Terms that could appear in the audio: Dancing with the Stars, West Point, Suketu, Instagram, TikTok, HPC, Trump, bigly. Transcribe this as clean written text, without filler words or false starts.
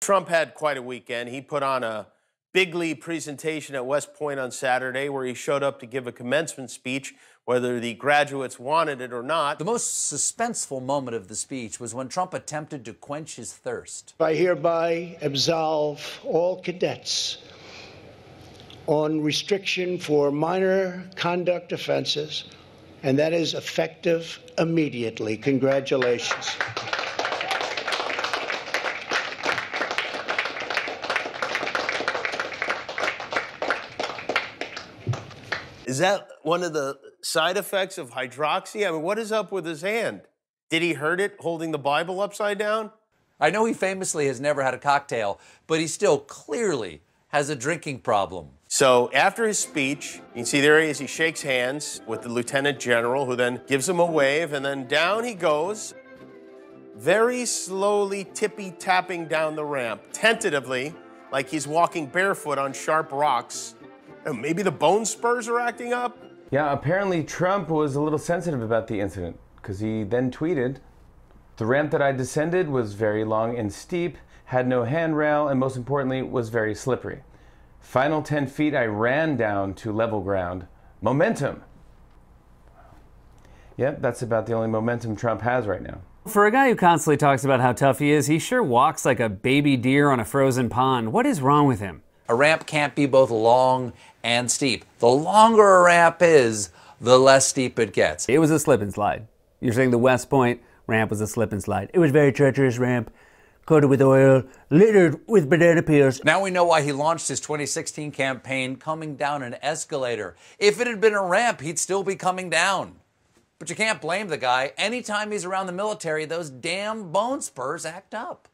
Trump had quite a weekend. He put on a bigly presentation at West Point on Saturday where he showed up to give a commencement speech, whether the graduates wanted it or not. The most suspenseful moment of the speech was when Trump attempted to quench his thirst. I hereby absolve all cadets on restriction for minor conduct offenses, and that is effective immediately. Congratulations. Is that one of the side effects of hydroxy? I mean, what is up with his hand? Did he hurt it holding the Bible upside down? I know he famously has never had a cocktail, but he still clearly has a drinking problem. So after his speech, you can see there he is, he shakes hands with the lieutenant general, who then gives him a wave, and then down he goes, very slowly tippy-tapping down the ramp, tentatively, like he's walking barefoot on sharp rocks. Maybe the bone spurs are acting up? Yeah, apparently Trump was a little sensitive about the incident, because he then tweeted, "The ramp that I descended was very long and steep, had no handrail, and most importantly, was very slippery. Final 10 feet, I ran down to level ground. Momentum." Yep, that's about the only momentum Trump has right now. For a guy who constantly talks about how tough he is, he sure walks like a baby deer on a frozen pond. What is wrong with him? A ramp can't be both long and steep. The longer a ramp is, the less steep it gets. It was a slip and slide. You're saying the West Point ramp was a slip and slide. It was a very treacherous ramp, coated with oil, littered with banana peels. Now we know why he launched his 2016 campaign coming down an escalator. If it had been a ramp, he'd still be coming down. But you can't blame the guy. Anytime he's around the military, those damn bone spurs act up.